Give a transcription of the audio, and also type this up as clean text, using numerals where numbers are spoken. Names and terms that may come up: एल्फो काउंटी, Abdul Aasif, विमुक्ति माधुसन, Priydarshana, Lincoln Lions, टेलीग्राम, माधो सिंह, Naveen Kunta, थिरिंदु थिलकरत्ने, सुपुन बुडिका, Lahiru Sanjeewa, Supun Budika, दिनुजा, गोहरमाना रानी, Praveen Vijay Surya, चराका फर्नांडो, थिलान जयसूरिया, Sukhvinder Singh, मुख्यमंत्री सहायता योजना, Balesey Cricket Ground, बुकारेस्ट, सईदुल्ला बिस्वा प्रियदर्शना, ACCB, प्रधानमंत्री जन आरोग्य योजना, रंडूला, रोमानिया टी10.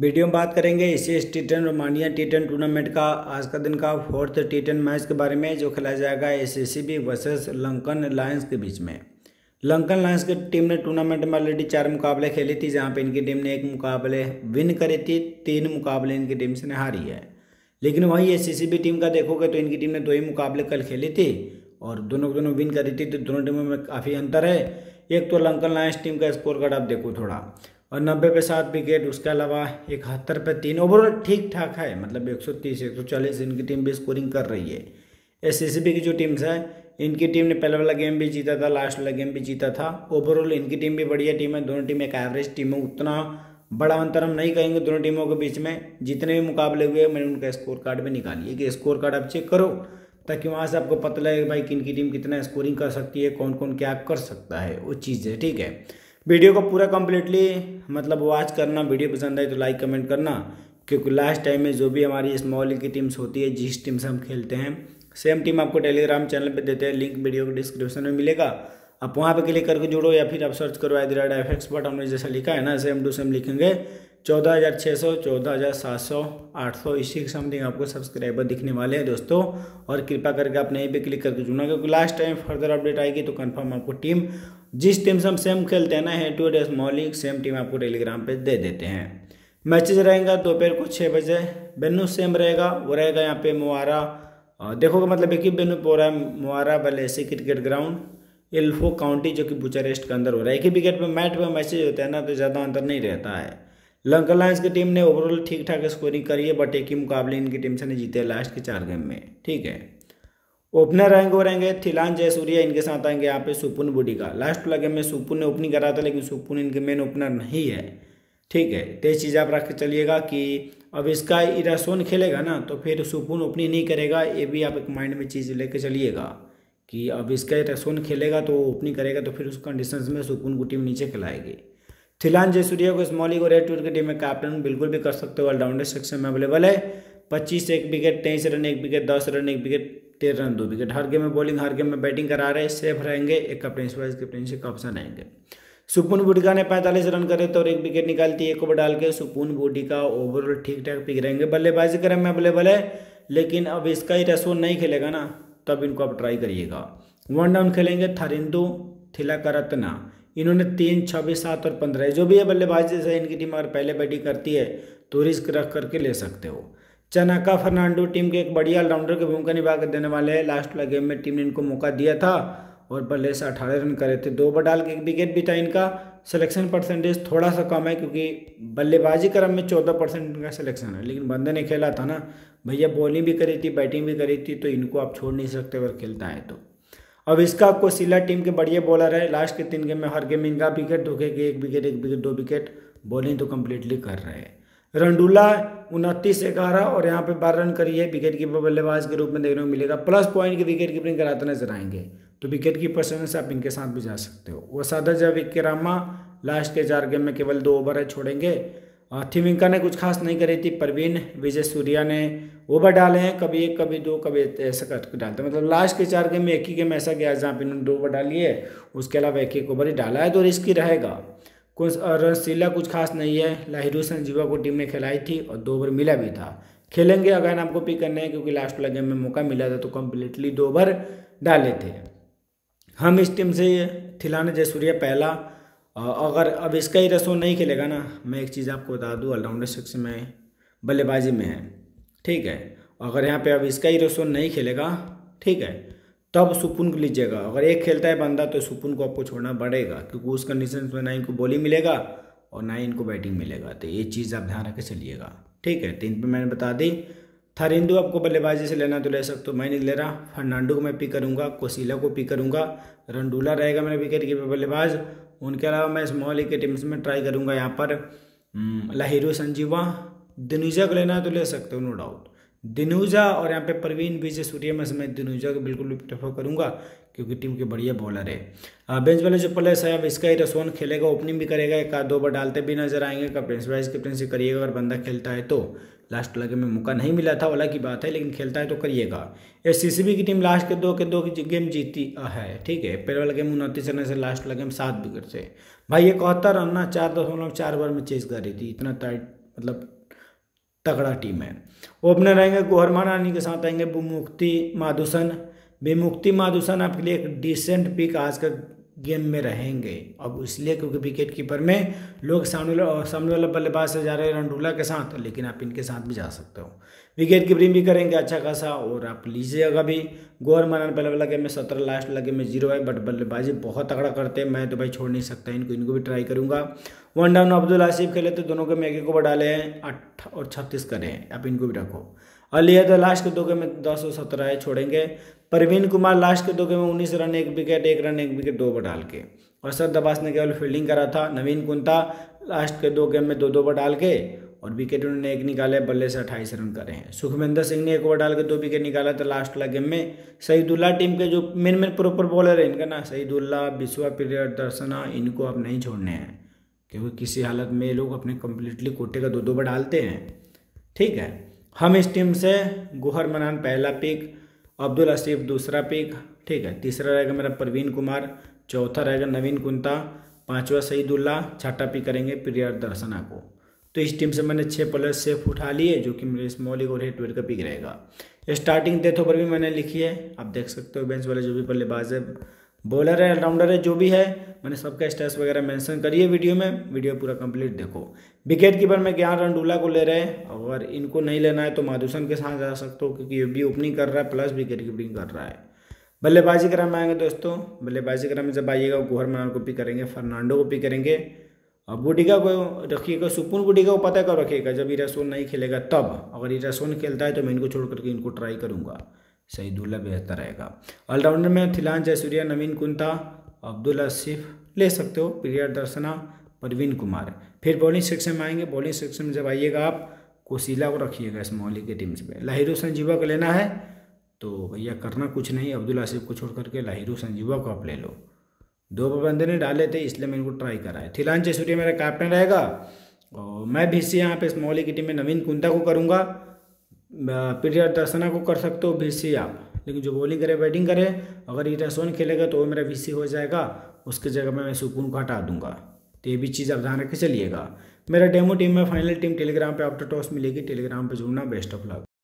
Video में बात करेंगे Asia's T ten रोमानिया टी10 tournament का आज का दिन का फोर्थ टी10 मैच के बारे में जो खेला जाएगा ACCB वर्सेस लंकन लायंस के बीच में। लंकन लायंस की टीम ने टूर्नामेंट में ऑलरेडी 4 मुकाबले खेले थे, जहां पे इनकी टीम ने 1 मुकाबले विन करे थी, 3 मुकाबले इनकी टीम से हारी है। लेकिन वही ACCB टीम का देखोगे तो इनकी टीम ने 2 ही मुकाबले कल खेले थे और दोनों विन करी थी, तो दोनों टीमों में काफ़ी अंतर है। एक तो लंकन लायंस टीम का स्कोर कार्ड आप देखो थोड़ा, और 90 पे 7 विकेट, उसके अलावा 71 पे 3, ओवरऑल ठीक ठाक है। मतलब 130-140 इनकी टीम भी स्कोरिंग कर रही है। ACCB की जो टीम्स है, इनकी टीम ने पहले वाला गेम भी जीता था, लास्ट वाला गेम भी जीता था। ओवरऑल इनकी टीम भी बढ़िया टीम है, दोनों टीम एक एवरेज टीम है। उतना बड़ा अंतर हम नहीं कहेंगे दोनों टीमों के बीच में। जितने भी मुकाबले हुए मैंने उनका स्कोर कार्ड भी निकालिए कि स्कोर कार्ड आप चेक करो, ताकि वहाँ से आपको पता लगे भाई किन की टीम कितना स्कोरिंग कर सकती है, कौन कौन क्या कर सकता है, वो चीज़ है। ठीक है, वीडियो को पूरा कम्प्लीटली मतलब वॉच करना। वीडियो पसंद आए तो लाइक कमेंट करना, क्योंकि लास्ट टाइम में जो भी हमारी स्मॉल लीग की टीम्स होती है, जिस टीम से हम खेलते हैं, सेम टीम आपको टेलीग्राम चैनल पे देते हैं। लिंक वीडियो के डिस्क्रिप्शन में मिलेगा, आप वहाँ पे क्लिक करके जुड़ो, या फिर आप सर्च करो @FX हमने जैसा लिखा है ना, सेम टू सेम लिखेंगे। 14,600, 14,700, 800 इसी समथिंग आपको सब्सक्राइबर दिखने वाले हैं दोस्तों। और कृपा करके आप नहीं भी क्लिक करके जुड़ना, क्योंकि लास्ट टाइम फर्दर अपडेट आएगी तो कंफर्म आपको टीम, जिस टीम से हम सेम खेलते हैं ना, head to head small league, same team आपको टेलीग्राम पे दे देते हैं। मैचेज रहेगा दोपहर को 6 बजे, वेन्यू सेम रहेगा, वो रहेगा यहाँ पे मुआरा, देखोगे मतलब एक ही वेन्यू पे हो रहा है, Moara Vlasiei cricket ground, एल्फो काउंटी, जो कि बुकारेस्ट के अंदर हो रहा है। एक ही विकेट पे मैच में मैसेज होता है ना, तो ज़्यादा अंतर नहीं रहता है। लंकन लायंस की टीम ने ओवरऑल ठीक ठाक स्कोरिंग करी है, बट एक ही मुकाबले इनकी टीम से नहीं जीते है लास्ट के 4 गेम में। ठीक है, ओपनर रहेंगे वो रहेंगे थिलान जयसूरिया, इनके साथ आएंगे यहाँ पे सुपुन बुडिका। लास्ट वाला गेम में सुपुन ने ओपनिंग करा था, लेकिन सुपुन इनके मेन ओपनर नहीं है। ठीक है, तो ये चीज़ आप रख के चलिएगा कि अब इसका इरासोन खेलेगा ना, तो फिर सुपुन ओपनिंग नहीं करेगा। ये भी आप एक माइंड में चीज़ लेके चलिएगा कि अब इसका इरासोन खेलेगा तो ओपनिंग करेगा, तो फिर उस कंडीशंस में सुपुन को टीम नीचे खिलाएगी। थिलान जयसूरिया को स्मॉल लीग और रेड टूर की टीम में कैप्टन बिल्कुल भी कर सकते हो, ऑलराउंडर सेक्शन में अवेलेबल है। 25 1 wicket, 23 run 1 wicket, 10 run 1 wicket, 13 run 2 wicket. हर गेम में बॉलिंग, हर गेम में बैटिंग करा रहे, सेफ रहेंगे। एक कैप्टनशिप वाइज कैप्टनशिप का ऑप्शन आएंगे। सुपुन बुडिका ने 45 रन करे तो और 1 विकेट निकालती है, 1 ओवर डाल के। सुपुन बुडिका ओवरऑल ठीक ठाक पिक रहेंगे, बल्लेबाजी क्रम में अवेलेबल है, लेकिन अब इसका ही रसोन नहीं खेलेगा ना, तब इनको आप ट्राई करिएगा। 1 डाउन खेलेंगे थिरिंदु थिलकरत्ने, इन्होंने 3, 26, 7 और 15 जो भी है बल्लेबाजी से इनकी टीम अगर पहले बैटिंग करती है तो रिस्क रख करके ले सकते हो। चराका फर्नांडो टीम के एक बढ़िया ऑलराउंडर की भूमिका निभा कर देने वाले हैं। लास्ट वाला गेम में टीम ने इनको मौका दिया था और बल्लेबाज 18 रन करे थे, 2 ओवर डाल के 1 विकेट भी था। इनका सिलेक्शन परसेंटेज थोड़ा सा कम है, क्योंकि बल्लेबाजी क्रम में 14% इनका सिलेक्शन है, लेकिन बंदे ने खेला था ना भैया, बॉलिंग भी करी थी, बैटिंग भी करी थी, तो इनको आप छोड़ नहीं सकते अगर खेलता है तो। अब इसका कोशिला टीम के बढ़िया बॉलर है, लास्ट के 3 गेम में हर गेम इनका विकेट धोखे के 1 विकेट 1 विकेट 2 विकेट बॉलिंग तो कम्प्लीटली कर रहे हैं। रंडूला 29, 11 और यहाँ पे 12 रन करी है, विकेट कीपर बल्लेबाज के रूप में देखने को मिलेगा। प्लस पॉइंट की विकेट कीपिंग कराते नजर आएंगे, तो विकेट कीपर से आप इनके साथ भी जा सकते हो। वो सादा जब विक्रामा लास्ट के 4 गेम में केवल 2 ओवर है छोड़ेंगे। थिमिंका ने कुछ खास नहीं करी थी। प्रवीण विजय सूर्या ने ओवर डाले हैं, कभी 1, कभी 2, कभी ऐसा करके डालते हैं। मतलब लास्ट के 4 गेम में 1 ही गेम ऐसा गया जहाँ पर इन्होंने 2 ओवर डाली है, उसके अलावा 1 ओवर ही डाला है, तो रिस्क ही रहेगा। कोशिला कुछ खास नहीं है, लाहिरू संजीवा को टीम ने खिलाई थी और 2 ओवर मिला भी था। खेलेंगे अगर आपको पिक करना है, क्योंकि लास्ट वाला गेम में मौका मिला था तो कम्प्लीटली 2 ओवर डाले थे। हम इस टीम से थिलान जयसूरिया पहला, अगर अब इसका ही रसो नहीं खेलेगा ना, मैं एक चीज़ आपको बता दूँ, ऑलराउंडर सेक्शन में बल्लेबाजी में है। ठीक है, अगर यहाँ पे अब इसका ही रसो नहीं खेलेगा, ठीक है, तब सुपुन को लीजिएगा। अगर एक खेलता है बंदा तो सुपुन को आपको छोड़ना पड़ेगा, क्योंकि उस कंडीशन में ना इनको बॉलिंग मिलेगा और ना इनको बैटिंग मिलेगा, तो ये चीज़ आप ध्यान रख के चलिएगा। ठीक है, 3 पे मैंने बता दी। थिरिंदु आपको बल्लेबाजी से लेना तो ले सकते हो, मैं नहीं ले रहा। फर्नांडो को मैं पिक करूँगा, कोशिला को पिक करूँगा, रंडूला रहेगा मेरा विकेट कीपर बल्लेबाज। उनके अलावा मैं स्मॉल लीग के टीम्स में ट्राई करूँगा यहाँ पर लाहिरू संजीवा, दिनुजा को लेना तो ले सकते हो, नो डाउट दिनुजा। और यहाँ पे प्रवीण विजय सूर्या में से मैं दिनुजा को बिल्कुल भी प्रेफर करूँगा, क्योंकि टीम के बढ़िया बॉलर है। बेंच वाले जो प्लेयर्स है, अब इसका ही रसोन खेलेगा, ओपनिंग भी करेगा, 1 आध 2 ओवर डालते भी नजर आएंगे। कैप्टनसी वाइज कैप्टनसी करिएगा अगर बंदा खेलता है तो। लास्ट वाला गेम में मौका नहीं मिला था वाला की बात है, लेकिन खेलता है तो करिएगा। ACCB की टीम लास्ट के 2 गेम जीती है। ठीक है, पहले वाला गेम 29 रन से, लास्ट वाला गेम 7 विकेट से, भाई 71 रन ना 4.4 ओवर में चेज कर रही थी, इतना टाइट मतलब तगड़ा टीम है। ओपनर आएंगे गोहरमाना रानी के साथ आएंगे विमुक्ति माधुसन। विमुक्ति माधुसन आपके लिए एक डिसेंट पिक आज का गेम में रहेंगे, अब इसलिए क्योंकि विकेट कीपर में लोग सामने वाला बल्लेबाज से जा रहे हैं रंडूला के साथ, लेकिन आप इनके साथ भी जा सकते हो। विकेट कीपरिंग भी करेंगे अच्छा खासा और आप लीजिएगा भी। गोहरमाना पहले वाला गेम में 17, लास्ट वाला गेम में 0 है, बट बल्लेबाजी बहुत तगड़ा करते हैं। मैं तो भाई छोड़ नहीं सकता इनको, इनको भी ट्राई करूँगा। वन डाउन अब्दुल आसिफ खेले तो दोनों के में एक को डाले हैं 8 और 36 करें, आप इनको भी रखो। अलिया तो लास्ट के 2 गेम में 10 और 17 है, छोड़ेंगे। प्रवीण कुमार लास्ट के 2 गेम में 19 रन 1 विकेट 2 ओवर डाल के, और सर दबास ने केवल फील्डिंग करा था। नवीन कुंता लास्ट के 2 गेम में 2-2 ओवर डाल के और विकेट उन्होंने 1 निकाले, बल्ले से 28 रन करे हैं। सुखविंदर सिंह ने 1 ओवर डाल के 2 विकेट निकाला था लास्ट वाला गेम में। सईदुल्ला टीम के जो मेन प्रॉपर बॉलर है इनका ना, सईदुल्ला बिस्वा प्रियदर्शना, इनको आप नहीं छोड़ने हैं क्योंकि किसी हालत में ये लोग अपने कम्प्लीटली कोटे का 2-2 ओवर डालते हैं। ठीक है, हम इस टीम से गोहरमाना पहला पिक, अब्दुल आसिफ दूसरा पिक, ठीक है। तीसरा रहेगा मेरा प्रवीण कुमार, चौथा रहेगा नवीन कुंता, पांचवा सईदुल्ला, छठा पिक करेंगे प्रियदर्शना को। तो इस टीम से मैंने 6 प्लेयर सेफ उठा लिए जो कि मेरे स्मॉलिंग और हेटवेयर का पिक रहेगा। स्टार्टिंग डेथ ओवर भी मैंने लिखी है, आप देख सकते हो। बेंच वाले जो भी बल्लेबाज है, बॉलर है, ऑलराउंडर है, जो भी है, मैंने सबका स्टेट्स वगैरह मेंशन करिए वीडियो में, वीडियो पूरा कंप्लीट देखो। विकेट कीपर में ज्ञान रंडूला को ले रहे हैं, अगर इनको नहीं लेना है तो माधुसन के साथ जा सकते हो क्योंकि ये भी ओपनिंग कर रहा है प्लस विकेट कीपिंग कर रहा है। बल्लेबाजी क्रम में आएंगे दोस्तों, बल्लेबाजी क्रम में जब आइएगा गोहरमाना को पिक करेंगे, फर्नांडो को पिक करेंगे और बुडिका को रखिएगा, सुपुन बुडिका को पता कब रखिएगा, जब इरासोन नहीं खेलेगा तब। अगर इरासोन खेलता है तो मैं इनको छोड़ करके इनको ट्राई करूँगा, सईदुल्ला बेहतर रहेगा। ऑलराउंडर में थिलान जयसूरिया, नवीन कुंता, अब्दुल आसिफ ले सकते हो, प्रियदर्शना, प्रवीण कुमार। फिर बॉलिंग सेक्शन में आएंगे, बॉलिंग सेक्शन में जब आइएगा आप कोशिला को रखिएगा इस मौली के टीम में। लाहिरू संजीवा को लेना है तो भैया करना कुछ नहीं, अब्दुल आसिफ को छोड़ करके लाहिरू संजीवा को आप ले लो। 2 बंदे ने डाले थे इसलिए मैं इनको ट्राई कराया। थिलान जयसूरिया मेरा कैप्टन रहेगा और मैं भी इसी यहाँ पर इस मौली की टीम में नवीन कुंता को करूँगा, प्रियदर्शना को कर सकते हो वीसी आप, लेकिन जो बॉलिंग करे बैटिंग करे, अगर इरासोन खेलेगा तो वो मेरा वीसी हो जाएगा, उसके जगह में मैं सुकून को हटा दूंगा। तो ये भी चीज़ आप ध्यान रख के चलिएगा। मेरा डेमो टीम में फाइनल टीम टेलीग्राम पे आफ्टर टॉस मिलेगी, टेलीग्राम पे जुड़ना। Best of luck.